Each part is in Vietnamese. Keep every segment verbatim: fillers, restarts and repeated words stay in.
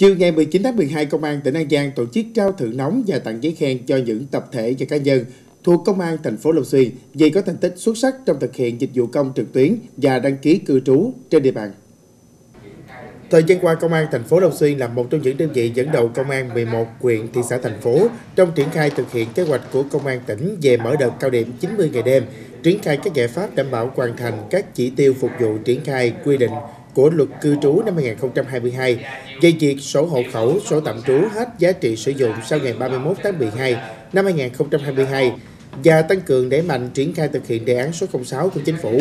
Chiều ngày mười chín tháng mười hai, Công an tỉnh An Giang tổ chức trao thưởng nóng và tặng giấy khen cho những tập thể và cá nhân thuộc Công an thành phố Long Xuyên vì có thành tích xuất sắc trong thực hiện dịch vụ công trực tuyến và đăng ký cư trú trên địa bàn. Thời gian qua, Công an thành phố Long Xuyên là một trong những đơn vị dẫn đầu Công an mười một huyện, thị xã, thành phố trong triển khai thực hiện kế hoạch của Công an tỉnh về mở đợt cao điểm chín mươi ngày đêm, triển khai các giải pháp đảm bảo hoàn thành các chỉ tiêu phục vụ triển khai quy định của Luật Cư trú năm hai nghìn không trăm hai mươi hai về việc sổ hộ khẩu, sổ tạm trú hết giá trị sử dụng sau ngày ba mươi mốt tháng mười hai năm hai nghìn không trăm hai mươi hai và tăng cường đẩy mạnh triển khai thực hiện đề án số không sáu của Chính phủ.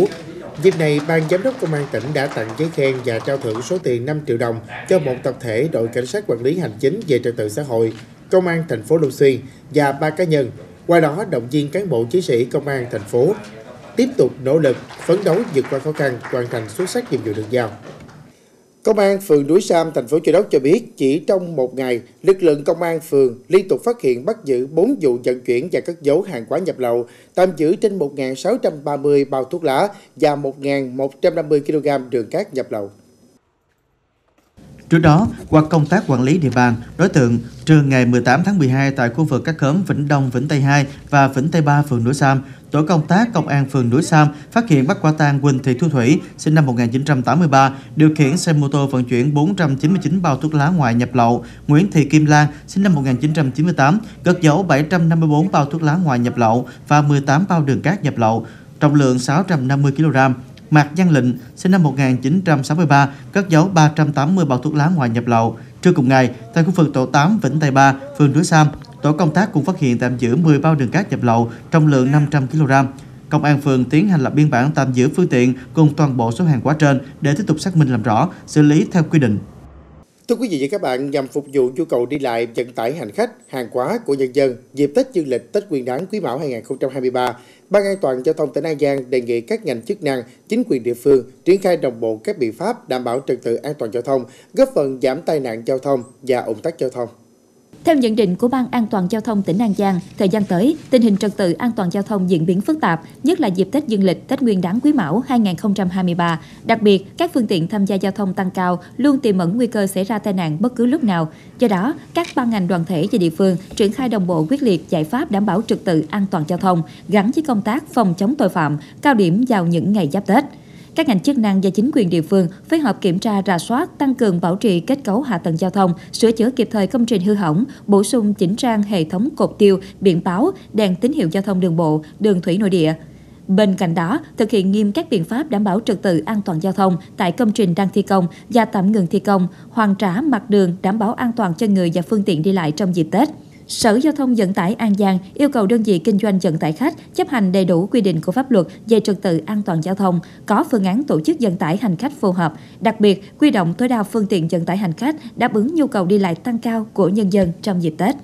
Dịp này, Ban Giám đốc Công an tỉnh đã tặng giấy khen và trao thưởng số tiền năm triệu đồng cho một tập thể đội cảnh sát quản lý hành chính về trật tự xã hội, Công an thành phố Long Xuyên và ba cá nhân. Qua đó, động viên cán bộ chiến sĩ Công an thành phố tiếp tục nỗ lực, phấn đấu vượt qua khó khăn, hoàn thành xuất sắc nhiệm vụ được giao. Công an phường Núi Sam, thành phố Châu Đốc cho biết chỉ trong một ngày, lực lượng Công an phường liên tục phát hiện bắt giữ bốn vụ vận chuyển và cất giấu hàng hóa nhập lậu, tạm giữ trên một nghìn sáu trăm ba mươi bao thuốc lá và một nghìn một trăm năm mươi ki lô gam đường cát nhập lậu. Trước đó, qua công tác quản lý địa bàn, đối tượng trưa ngày mười tám tháng mười hai tại khu vực các khóm Vĩnh Đông, Vĩnh Tây hai và Vĩnh Tây ba, phường Núi Sam, tổ công tác Công an phường Núi Sam phát hiện bắt quả tang Quỳnh Thị Thu Thủy, sinh năm một nghìn chín trăm tám mươi ba, điều khiển xe mô tô vận chuyển bốn trăm chín mươi chín bao thuốc lá ngoại nhập lậu, Nguyễn Thị Kim Lan, sinh năm một nghìn chín trăm chín mươi tám, cất giấu bảy trăm năm mươi tư bao thuốc lá ngoại nhập lậu và mười tám bao đường cát nhập lậu, trọng lượng sáu trăm năm mươi ki lô gam. Mạc Văn Lịnh, sinh năm một nghìn chín trăm sáu mươi ba, cất giấu ba trăm tám mươi bao thuốc lá ngoại nhập lậu. Trưa cùng ngày, tại khu vực tổ tám Vĩnh Tây ba, phường Núi Sam, tổ công tác cũng phát hiện tạm giữ mười bao đường cát nhập lậu, trọng lượng năm trăm ki lô gam. Công an phường tiến hành lập biên bản tạm giữ phương tiện cùng toàn bộ số hàng hóa trên để tiếp tục xác minh làm rõ, xử lý theo quy định. Thưa quý vị và các bạn, nhằm phục vụ nhu cầu đi lại, vận tải hành khách, hàng hóa của nhân dân dịp Tết Dương lịch, Tết Nguyên Đán Quý Mão hai nghìn không trăm hai mươi ba, Ban An toàn Giao thông tỉnh An Giang đề nghị các ngành chức năng, chính quyền địa phương triển khai đồng bộ các biện pháp đảm bảo trật tự an toàn giao thông, góp phần giảm tai nạn giao thông và ùn tắc giao thông. Theo nhận định của Ban An toàn Giao thông tỉnh An Giang, thời gian tới, tình hình trật tự an toàn giao thông diễn biến phức tạp, nhất là dịp Tết Dương lịch, Tết Nguyên Đán Quý Mão hai nghìn không trăm hai mươi ba. Đặc biệt, các phương tiện tham gia giao thông tăng cao luôn tiềm ẩn nguy cơ xảy ra tai nạn bất cứ lúc nào. Do đó, các ban ngành đoàn thể và địa phương triển khai đồng bộ quyết liệt giải pháp đảm bảo trật tự an toàn giao thông gắn với công tác phòng chống tội phạm, cao điểm vào những ngày giáp Tết. Các ngành chức năng và chính quyền địa phương phối hợp kiểm tra, rà soát, tăng cường bảo trì kết cấu hạ tầng giao thông, sửa chữa kịp thời công trình hư hỏng, bổ sung chỉnh trang hệ thống cột tiêu, biển báo, đèn tín hiệu giao thông đường bộ, đường thủy nội địa. Bên cạnh đó, thực hiện nghiêm các biện pháp đảm bảo trật tự an toàn giao thông tại công trình đang thi công và tạm ngừng thi công, hoàn trả mặt đường đảm bảo an toàn cho người và phương tiện đi lại trong dịp Tết. Sở Giao thông Vận tải An Giang yêu cầu đơn vị kinh doanh vận tải khách chấp hành đầy đủ quy định của pháp luật về trật tự an toàn giao thông, có phương án tổ chức vận tải hành khách phù hợp, đặc biệt quy động tối đa phương tiện vận tải hành khách đáp ứng nhu cầu đi lại tăng cao của nhân dân trong dịp Tết.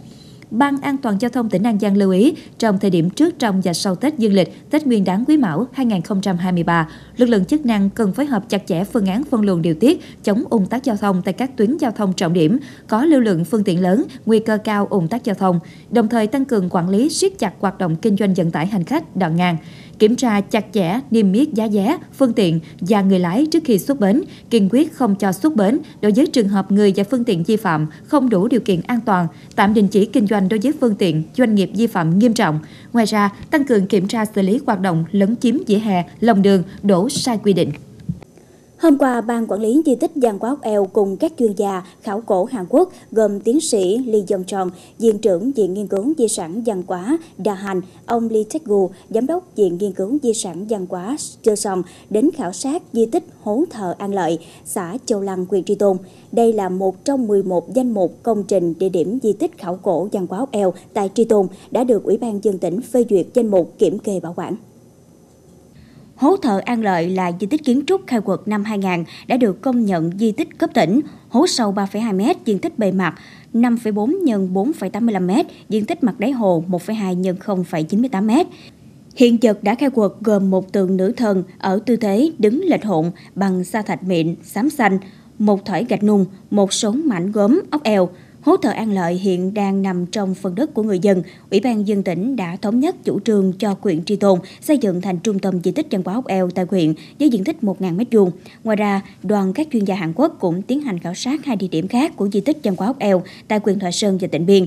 Ban An toàn Giao thông tỉnh An Giang lưu ý, trong thời điểm trước, trong và sau Tết Dương lịch, Tết Nguyên Đán Quý Mão hai nghìn không trăm hai mươi ba, lực lượng chức năng cần phối hợp chặt chẽ phương án phân luồng điều tiết, chống ùn tắc giao thông tại các tuyến giao thông trọng điểm, có lưu lượng phương tiện lớn, nguy cơ cao ùn tắc giao thông, đồng thời tăng cường quản lý siết chặt hoạt động kinh doanh vận tải hành khách đoạn ngang. Kiểm tra chặt chẽ, niêm yết giá vé, phương tiện và người lái trước khi xuất bến, kiên quyết không cho xuất bến đối với trường hợp người và phương tiện vi phạm không đủ điều kiện an toàn, tạm đình chỉ kinh doanh đối với phương tiện, doanh nghiệp vi phạm nghiêm trọng. Ngoài ra, tăng cường kiểm tra xử lý hoạt động lấn chiếm vỉa hè, lòng đường, đổ sai quy định. Hôm qua, Ban Quản lý Di tích Văn hóa Óc Eo cùng các chuyên gia khảo cổ Hàn Quốc gồm tiến sĩ Lee jong Tròn, Viện trưởng Viện Nghiên cứu Di sản Văn hóa Đà Hành, ông Lee Tegu, Giám đốc Viện Nghiên cứu Di sản Văn hóa Lee Song đến khảo sát di tích Hố thờ An Lợi, xã Châu Lăng, huyện Tri Tôn. Đây là một trong mười một danh mục công trình địa điểm di tích khảo cổ Văn hóa Óc Eo tại Tri Tôn đã được Ủy ban nhân dân tỉnh phê duyệt danh mục kiểm kê bảo quản. Hố thờ An Lợi là di tích kiến trúc khai quật năm hai nghìn, đã được công nhận di tích cấp tỉnh. Hố sâu ba phẩy hai mét, diện tích bề mặt năm phẩy bốn nhân bốn phẩy tám mươi lăm mét, diện tích mặt đáy hồ một phẩy hai nhân không phẩy chín mươi tám mét. Hiện vật đã khai quật gồm một tượng nữ thần ở tư thế đứng lệch hộn bằng sa thạch mịn, xám xanh, một thỏi gạch nung, một số mảnh gốm óc eo. Hố Thợ An Lợi hiện đang nằm trong phần đất của người dân. Ủy ban dân tỉnh đã thống nhất chủ trương cho huyện Tri Tôn xây dựng thành trung tâm di tích văn hóa Óc Eo tại huyện với diện tích một nghìn mét vuông. Ngoài ra, đoàn các chuyên gia Hàn Quốc cũng tiến hành khảo sát hai địa điểm khác của di tích văn hóa Óc Eo tại huyện Thoại Sơn và Tịnh Biên.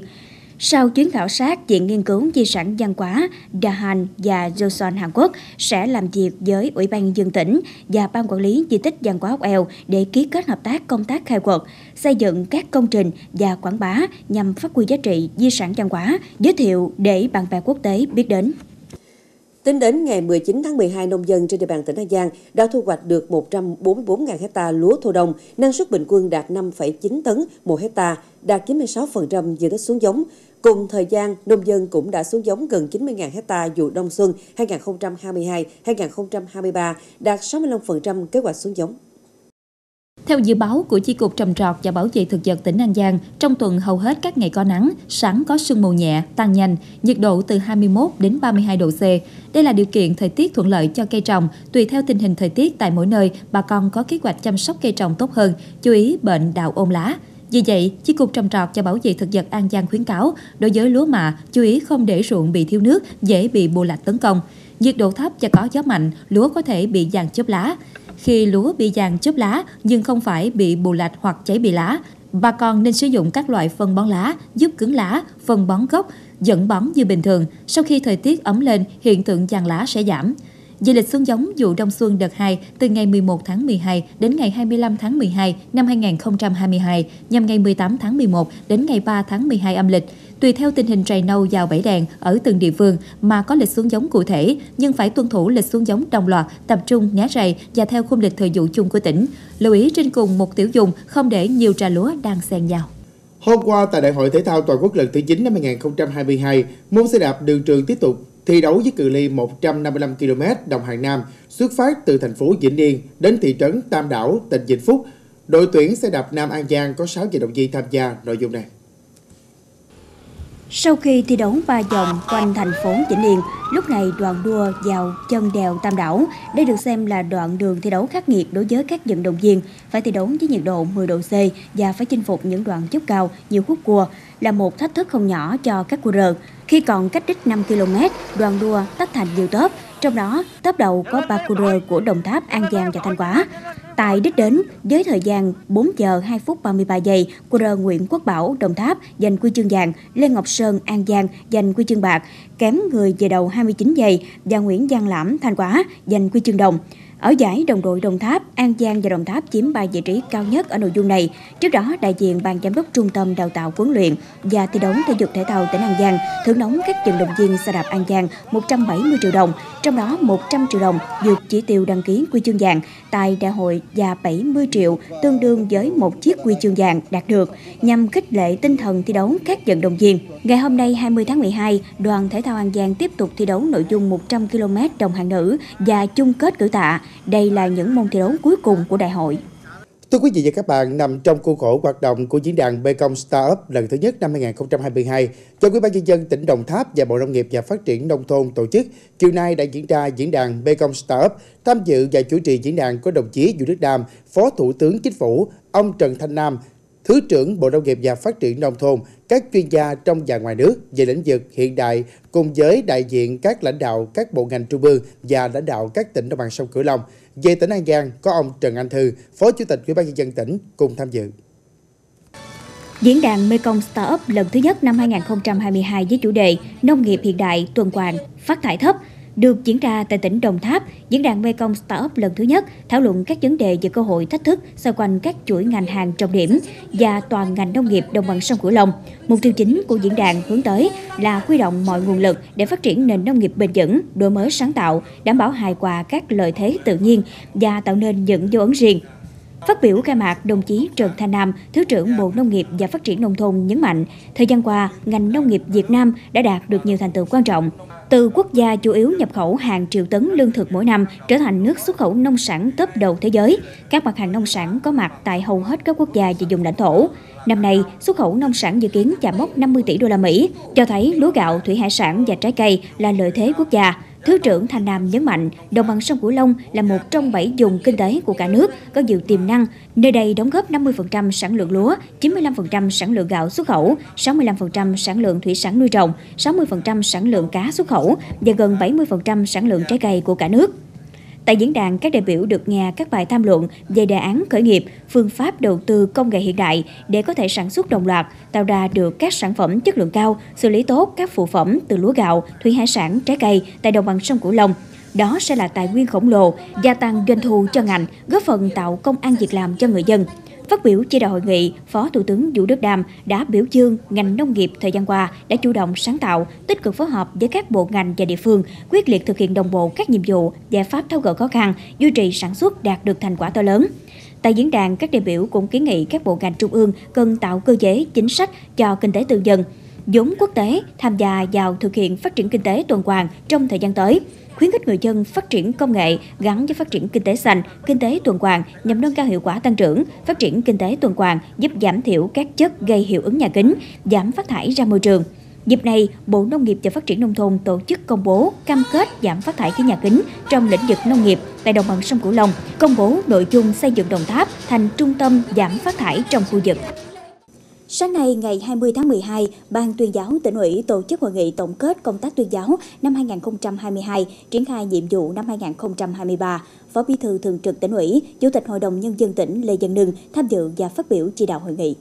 Sau chuyến khảo sát, Viện Nghiên cứu Di sản Văn hóa Dahan và Joseon Hàn Quốc sẽ làm việc với Ủy ban nhân dân tỉnh và Ban quản lý di tích văn hóa Óc Eo để ký kết hợp tác công tác khai quật, xây dựng các công trình và quảng bá nhằm phát huy giá trị di sản văn hóa, giới thiệu để bạn bè quốc tế biết đến. Tính đến ngày mười chín tháng mười hai, nông dân trên địa bàn tỉnh An Giang đã thu hoạch được một trăm bốn mươi bốn nghìn héc ta lúa thu đông, năng suất bình quân đạt năm phẩy chín tấn một héc ta, đạt chín mươi sáu phần trăm diện tích xuống giống. Cùng thời gian, nông dân cũng đã xuống giống gần chín mươi nghìn héc ta vụ đông xuân hai nghìn không trăm hai mươi hai hai nghìn không trăm hai mươi ba, đạt sáu mươi lăm phần trăm kế hoạch xuống giống. Theo dự báo của Chi cục Trồng trọt và Bảo vệ thực vật tỉnh An Giang, trong tuần hầu hết các ngày có nắng, sáng có sương mù nhẹ, tăng nhanh, nhiệt độ từ hai mươi mốt đến ba mươi hai độ C. Đây là điều kiện thời tiết thuận lợi cho cây trồng. Tùy theo tình hình thời tiết tại mỗi nơi, bà con có kế hoạch chăm sóc cây trồng tốt hơn, chú ý bệnh đạo ôn lá. Vì vậy, Chi cục Trồng trọt và Bảo vệ thực vật An Giang khuyến cáo đối với lúa mạ, chú ý không để ruộng bị thiếu nước, dễ bị bù lạch tấn công. Nhiệt độ thấp và có gió mạnh, lúa có thể bị giàn chớp lá. Khi lúa bị giàn chớp lá nhưng không phải bị bù lạch hoặc cháy bị lá, bà con nên sử dụng các loại phân bón lá, giúp cứng lá, phân bón gốc, dẫn bón như bình thường. Sau khi thời tiết ấm lên, hiện tượng giàn lá sẽ giảm. Về lịch xuống giống vụ đông xuân đợt hai từ ngày mười một tháng mười hai đến ngày hai mươi lăm tháng mười hai năm hai nghìn không trăm hai mươi hai, nhằm ngày mười tám tháng mười một đến ngày ba tháng mười hai âm lịch. Tùy theo tình hình trầy nâu vào bẫy đàn ở từng địa phương mà có lịch xuống giống cụ thể, nhưng phải tuân thủ lịch xuống giống đồng loạt, tập trung, né rầy và theo khung lịch thời vụ chung của tỉnh. Lưu ý trên cùng một tiểu vùng không để nhiều trà lúa đang xen nhau. Hôm qua tại Đại hội Thể thao Toàn quốc lần thứ chín năm hai nghìn không trăm hai mươi hai, môn xe đạp đường trường tiếp tục thi đấu với cự ly một trăm năm mươi lăm ki lô mét đồng Hàng Nam, xuất phát từ thành phố Vĩnh Yên đến thị trấn Tam Đảo, tỉnh Vĩnh Phúc. Đội tuyển xe đạp Nam An Giang có sáu vận động viên tham gia nội dung này. Sau khi thi đấu ba vòng quanh thành phố Vĩnh Yên, lúc này đoàn đua vào chân đèo Tam Đảo. Đây được xem là đoạn đường thi đấu khắc nghiệt đối với các vận động viên, phải thi đấu với nhiệt độ mười độ C và phải chinh phục những đoạn dốc cao, nhiều khúc cua, là một thách thức không nhỏ cho các cua rợn. Khi còn cách đích năm ki lô mét, đoàn đua tách thành nhiều tốp, trong đó tốp đầu có ba cua rơ của Đồng Tháp, An Giang và Thanh Hóa. Tại đích đến, với thời gian bốn giờ hai phút ba mươi ba giây, cua rơ Nguyễn Quốc Bảo, Đồng Tháp giành huy chương vàng, Lê Ngọc Sơn, An Giang giành huy chương bạc, kém người về đầu hai mươi chín giây và Nguyễn Giang Lãm, Thanh Hóa giành huy chương đồng. Ở giải đồng đội Đồng Tháp, An Giang và Đồng Tháp chiếm ba vị trí cao nhất ở nội dung này. Trước đó, đại diện Ban Giám đốc Trung tâm Đào tạo huấn luyện và thi đấu thể dục thể thao tỉnh An Giang thưởng nóng các vận động viên xe đạp An Giang một trăm bảy mươi triệu đồng, trong đó một trăm triệu đồng vượt chỉ tiêu đăng ký huy chương vàng tại đại hội và bảy mươi triệu tương đương với một chiếc huy chương vàng đạt được, nhằm khích lệ tinh thần thi đấu các vận động viên. Ngày hôm nay hai mươi tháng mười hai, đoàn thể thao An Giang tiếp tục thi đấu nội dung một trăm ki lô mét đồng hạng nữ và chung kết cử tạ. Đây là những môn thi đấu cuối cùng của đại hội. Thưa quý vị và các bạn, nằm trong khuôn khổ hoạt động của diễn đàn Mekong Startup lần thứ nhất năm hai nghìn không trăm hai mươi hai do Ủy ban nhân dân tỉnh Đồng Tháp và Bộ Nông nghiệp và Phát triển Nông thôn tổ chức, chiều nay đã diễn ra diễn đàn Mekong Startup. Tham dự và chủ trì diễn đàn có đồng chí Vũ Đức Đam, Phó Thủ tướng Chính phủ, ông Trần Thanh Nam, Thứ trưởng Bộ Nông nghiệp và Phát triển Nông thôn, các chuyên gia trong và ngoài nước về lĩnh vực hiện đại, cùng với đại diện các lãnh đạo các bộ ngành trung ương và lãnh đạo các tỉnh đồng bằng sông Cửu Long. Về tỉnh An Giang có ông Trần Anh Thư, Phó Chủ tịch Ủy ban nhân dân tỉnh cùng tham dự. Diễn đàn Mekong Startup lần thứ nhất năm hai nghìn không trăm hai mươi hai với chủ đề Nông nghiệp hiện đại, tuần hoàn, phát thải thấp được diễn ra tại tỉnh Đồng Tháp. Diễn đàn Mekong Startup lần thứ nhất thảo luận các vấn đề về cơ hội, thách thức xoay quanh các chuỗi ngành hàng trọng điểm và toàn ngành nông nghiệp đồng bằng sông Cửu Long. Mục tiêu chính của diễn đàn hướng tới là huy động mọi nguồn lực để phát triển nền nông nghiệp bền vững, đổi mới sáng tạo, đảm bảo hài hòa các lợi thế tự nhiên và tạo nên những dấu ấn riêng. Phát biểu khai mạc, đồng chí Trần Thanh Nam, Thứ trưởng Bộ Nông nghiệp và Phát triển Nông thôn nhấn mạnh, thời gian qua, ngành nông nghiệp Việt Nam đã đạt được nhiều thành tựu quan trọng. Từ quốc gia chủ yếu nhập khẩu hàng triệu tấn lương thực mỗi năm trở thành nước xuất khẩu nông sản top đầu thế giới, các mặt hàng nông sản có mặt tại hầu hết các quốc gia và vùng lãnh thổ. Năm nay, xuất khẩu nông sản dự kiến chạm mốc năm mươi tỷ đô la Mỹ, cho thấy lúa gạo, thủy hải sản và trái cây là lợi thế quốc gia. Thứ trưởng Thanh Nam nhấn mạnh, đồng bằng sông Cửu Long là một trong bảy vùng kinh tế của cả nước, có nhiều tiềm năng. Nơi đây đóng góp năm mươi phần trăm sản lượng lúa, chín mươi lăm phần trăm sản lượng gạo xuất khẩu, sáu mươi lăm phần trăm sản lượng thủy sản nuôi trồng, sáu mươi phần trăm sản lượng cá xuất khẩu và gần bảy mươi phần trăm sản lượng trái cây của cả nước. Tại diễn đàn, các đại biểu được nghe các bài tham luận về đề án khởi nghiệp, phương pháp đầu tư công nghệ hiện đại để có thể sản xuất đồng loạt, tạo ra được các sản phẩm chất lượng cao, xử lý tốt các phụ phẩm từ lúa gạo, thủy hải sản, trái cây tại đồng bằng sông Cửu Long. Đó sẽ là tài nguyên khổng lồ, gia tăng doanh thu cho ngành, góp phần tạo công ăn việc làm cho người dân. Phát biểu chỉ đạo hội nghị, Phó Thủ tướng Vũ Đức Đam đã biểu dương ngành nông nghiệp thời gian qua đã chủ động sáng tạo, tích cực phối hợp với các bộ ngành và địa phương, quyết liệt thực hiện đồng bộ các nhiệm vụ, giải pháp tháo gỡ khó khăn, duy trì sản xuất đạt được thành quả to lớn. Tại diễn đàn, các đại biểu cũng kiến nghị các bộ ngành trung ương cần tạo cơ chế chính sách cho kinh tế tư nhân, vốn quốc tế tham gia vào thực hiện phát triển kinh tế tuần hoàn trong thời gian tới, khuyến khích người dân phát triển công nghệ gắn với phát triển kinh tế xanh, kinh tế tuần hoàn nhằm nâng cao hiệu quả tăng trưởng, phát triển kinh tế tuần hoàn giúp giảm thiểu các chất gây hiệu ứng nhà kính, giảm phát thải ra môi trường. Dịp này, Bộ Nông nghiệp và Phát triển Nông thôn tổ chức công bố cam kết giảm phát thải khí nhà kính trong lĩnh vực nông nghiệp tại đồng bằng sông Cửu Long, công bố nội dung xây dựng Đồng Tháp thành trung tâm giảm phát thải trong khu vực. Sáng nay, ngày hai mươi tháng mười hai, Ban tuyên giáo tỉnh ủy tổ chức hội nghị tổng kết công tác tuyên giáo năm hai nghìn không trăm hai mươi hai, triển khai nhiệm vụ năm hai nghìn không trăm hai mươi ba. Phó Bí thư Thường trực tỉnh ủy, Chủ tịch Hội đồng Nhân dân tỉnh Lê Văn Nương tham dự và phát biểu chỉ đạo hội nghị.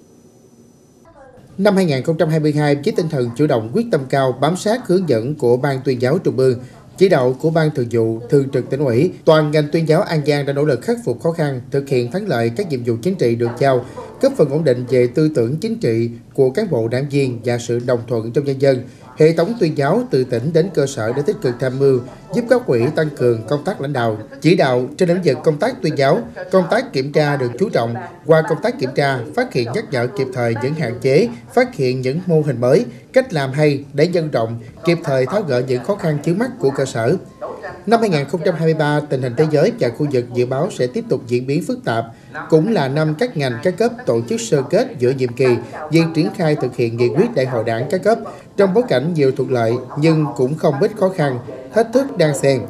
Năm hai nghìn không trăm hai mươi hai, với tinh thần chủ động quyết tâm cao bám sát hướng dẫn của Ban tuyên giáo Trung ương, chỉ đạo của Ban thường vụ Thường trực tỉnh ủy, toàn ngành tuyên giáo An Giang đã nỗ lực khắc phục khó khăn, thực hiện thắng lợi các nhiệm vụ chính trị được giao, góp phần ổn định về tư tưởng chính trị của cán bộ đảng viên và sự đồng thuận trong nhân dân. Hệ thống tuyên giáo từ tỉnh đến cơ sở đã tích cực tham mưu, giúp các cấp ủy tăng cường công tác lãnh đạo, chỉ đạo trên lĩnh vực công tác tuyên giáo. Công tác kiểm tra được chú trọng, qua công tác kiểm tra, phát hiện nhắc nhở kịp thời những hạn chế, phát hiện những mô hình mới, cách làm hay để nhân rộng, kịp thời tháo gỡ những khó khăn chướng mắc của cơ sở. Năm hai nghìn không trăm hai mươi ba, tình hình thế giới và khu vực dự báo sẽ tiếp tục diễn biến phức tạp, cũng là năm các ngành các cấp tổ chức sơ kết giữa nhiệm kỳ, việc triển khai thực hiện nghị quyết đại hội đảng các cấp trong bối cảnh nhiều thuận lợi nhưng cũng không ít khó khăn, thách thức đan xen.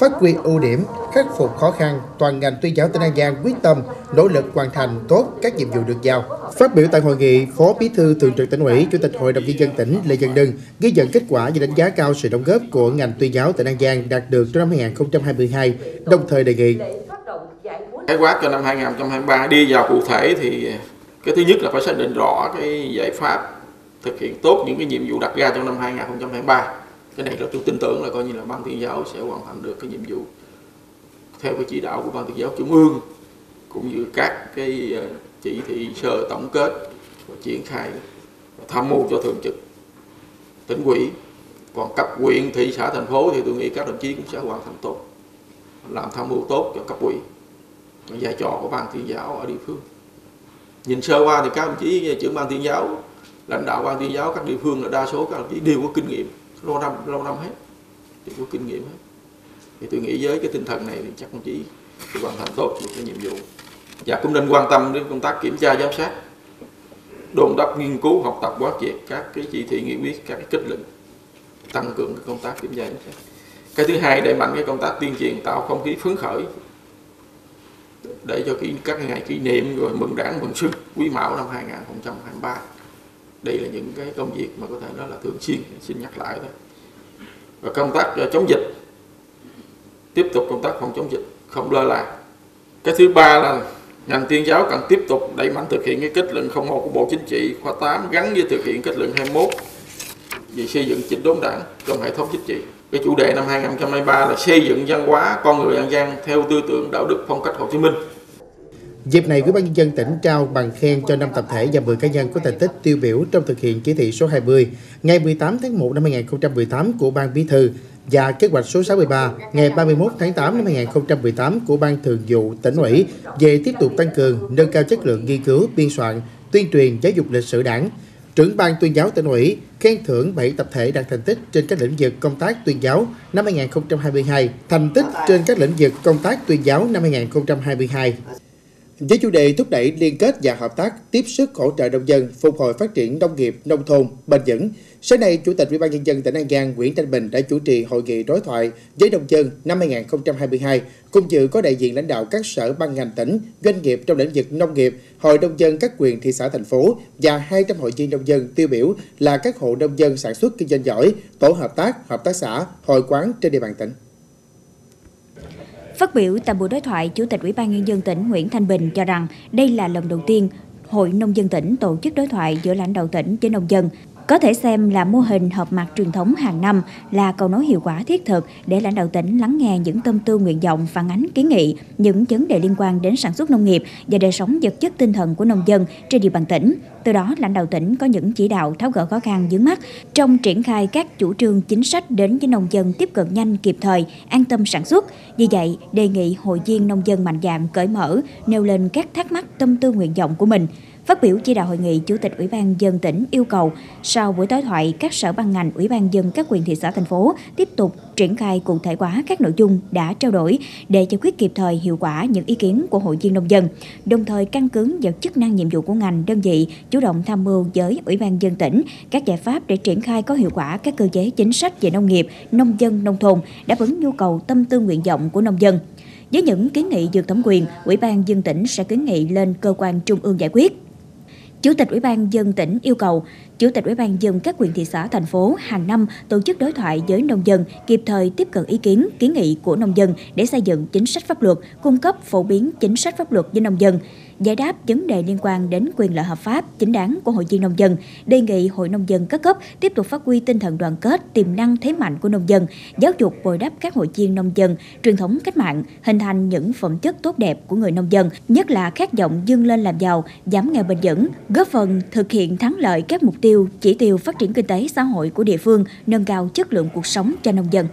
Phát huy ưu điểm, khắc phục khó khăn, toàn ngành tuyên giáo tỉnh An Giang quyết tâm, nỗ lực hoàn thành tốt các nhiệm vụ được giao. Phát biểu tại hội nghị, Phó Bí thư Thường trực tỉnh ủy, Chủ tịch Hội đồng Nhân dân tỉnh Lê Văn Dừng ghi nhận kết quả và đánh giá cao sự đóng góp của ngành tuyên giáo tỉnh An Giang đạt được trong năm hai nghìn không trăm hai mươi hai, đồng thời đề nghị khái quát cho năm hai nghìn không trăm hai mươi ba đi vào cụ thể thì cái thứ nhất là phải xác định rõ cái giải pháp thực hiện tốt những cái nhiệm vụ đặt ra trong năm hai nghìn không trăm hai mươi ba. Cái này là tôi tin tưởng là coi như là Ban tuyên giáo sẽ hoàn thành được cái nhiệm vụ theo cái chỉ đạo của Ban tuyên giáo Trung ương, cũng như các cái chỉ thị sơ tổng kết và triển khai và tham mưu cho thường trực tỉnh ủy. Còn cấp huyện, thị xã, thành phố thì tôi nghĩ các đồng chí cũng sẽ hoàn thành tốt, làm tham mưu tốt cho cấp ủy. Vai trò của Ban tuyên giáo ở địa phương, nhìn sơ qua thì các đồng chí trưởng Ban tuyên giáo, lãnh đạo Ban tuyên giáo các địa phương là đa số các đồng chí đều có kinh nghiệm, lâu năm lâu năm hết, đều có kinh nghiệm hết. Thì tôi nghĩ với cái tinh thần này thì chắc đồng chí sẽ hoàn thành tốt được cái nhiệm vụ. Và cũng nên quan tâm đến công tác kiểm tra giám sát, đôn đốc nghiên cứu học tập quán triệt các cái chỉ thị nghị quyết, các cái kết luận, tăng cường cái công tác kiểm tra giám sát. Cái thứ hai, đẩy mạnh cái công tác tuyên truyền tạo không khí phấn khởi để cho các ngày kỷ niệm rồi mừng Đảng mừng Xuân Quý Mão năm hai nghìn không trăm hai mươi ba. Đây là những cái công việc mà có thể nói là thường xuyên, xin nhắc lại thôi. Và công tác chống dịch, tiếp tục công tác phòng chống dịch không lơ là. Cái thứ ba là ngành tuyên giáo cần tiếp tục đẩy mạnh thực hiện cái kết luận không một của Bộ Chính trị khóa tám gắn với thực hiện kết luận hai mươi mốt về xây dựng chỉnh đốn Đảng trong hệ thống chính trị. Cái chủ đề năm hai nghìn không trăm hai mươi ba là xây dựng văn hóa con người An Giang theo tư tưởng đạo đức phong cách Hồ Chí Minh. Dịp này, Ủy ban Nhân dân tỉnh trao bằng khen cho năm tập thể và mười cá nhân có thành tích tiêu biểu trong thực hiện chỉ thị số hai mươi ngày mười tám tháng một năm hai nghìn không trăm mười tám của Ban Bí thư và kế hoạch số sáu mươi ba ngày ba mươi mốt tháng tám năm hai nghìn không trăm mười tám của Ban Thường vụ tỉnh ủy về tiếp tục tăng cường, nâng cao chất lượng nghiên cứu, biên soạn, tuyên truyền giáo dục lịch sử Đảng. Trưởng Ban tuyên giáo tỉnh ủy khen thưởng bảy tập thể đạt thành tích trên các lĩnh vực công tác tuyên giáo năm hai nghìn không trăm hai mươi hai, thành tích trên các lĩnh vực công tác tuyên giáo năm hai nghìn không trăm hai mươi hai. với chủ đề thúc đẩy liên kết và hợp tác, tiếp sức hỗ trợ nông dân phục hồi phát triển nông nghiệp nông thôn bền vững. Sáng nay, Chủ tịch Ủy ban Nhân dân tỉnh An Giang Nguyễn Thanh Bình đã chủ trì hội nghị đối thoại với nông dân năm hai nghìn không trăm hai mươi hai. Cùng dự có đại diện lãnh đạo các sở ban ngành tỉnh, doanh nghiệp trong lĩnh vực nông nghiệp, hội nông dân các huyện, thị xã, thành phố và hai trăm hội viên nông dân tiêu biểu là các hộ nông dân sản xuất kinh doanh giỏi, tổ hợp tác, hợp tác xã, hội quán trên địa bàn tỉnh. Phát biểu tại buổi đối thoại, Chủ tịch Ủy ban Nhân dân tỉnh Nguyễn Thanh Bình cho rằng đây là lần đầu tiên Hội Nông dân tỉnh tổ chức đối thoại giữa lãnh đạo tỉnh với nông dân. Có thể xem là mô hình họp mặt truyền thống hàng năm, là cầu nối hiệu quả thiết thực để lãnh đạo tỉnh lắng nghe những tâm tư nguyện vọng, phản ánh kiến nghị, những vấn đề liên quan đến sản xuất nông nghiệp và đời sống vật chất tinh thần của nông dân trên địa bàn tỉnh. Từ đó, lãnh đạo tỉnh có những chỉ đạo tháo gỡ khó khăn vướng mắt trong triển khai các chủ trương chính sách đến với nông dân, tiếp cận nhanh, kịp thời, an tâm sản xuất. Vì vậy, đề nghị hội viên nông dân mạnh dạn, cởi mở, nêu lên các thắc mắc, tâm tư nguyện vọng của mình. Phát biểu chỉ đạo hội nghị, Chủ tịch Ủy ban dân tỉnh yêu cầu sau buổi đối thoại, các sở ban ngành, Ủy ban dân các huyện, thị xã, thành phố tiếp tục triển khai cụ thể hóa các nội dung đã trao đổi để giải quyết kịp thời, hiệu quả những ý kiến của hội viên nông dân, đồng thời căn cứ vào chức năng, nhiệm vụ của ngành, đơn vị chủ động tham mưu với Ủy ban dân tỉnh các giải pháp để triển khai có hiệu quả các cơ chế chính sách về nông nghiệp, nông dân, nông thôn, đáp ứng nhu cầu, tâm tư nguyện vọng của nông dân. Với những kiến nghị vượt thẩm quyền, Ủy ban dân tỉnh sẽ kiến nghị lên cơ quan trung ương giải quyết. Chủ tịch Ủy ban dân tỉnh yêu cầu Chủ tịch Ủy ban dân các huyện, thị xã, thành phố hàng năm tổ chức đối thoại với nông dân, kịp thời tiếp cận ý kiến, kiến nghị của nông dân để xây dựng chính sách pháp luật, cung cấp phổ biến chính sách pháp luật với nông dân, giải đáp vấn đề liên quan đến quyền lợi hợp pháp chính đáng của hội viên nông dân. Đề nghị Hội Nông dân các cấp tiếp tục phát huy tinh thần đoàn kết, tiềm năng thế mạnh của nông dân, giáo dục bồi đắp các hội viên nông dân truyền thống cách mạng, hình thành những phẩm chất tốt đẹp của người nông dân, nhất là khát vọng vươn lên làm giàu, giảm nghèo bền vững, góp phần thực hiện thắng lợi các mục tiêu, chỉ tiêu phát triển kinh tế xã hội của địa phương, nâng cao chất lượng cuộc sống cho nông dân.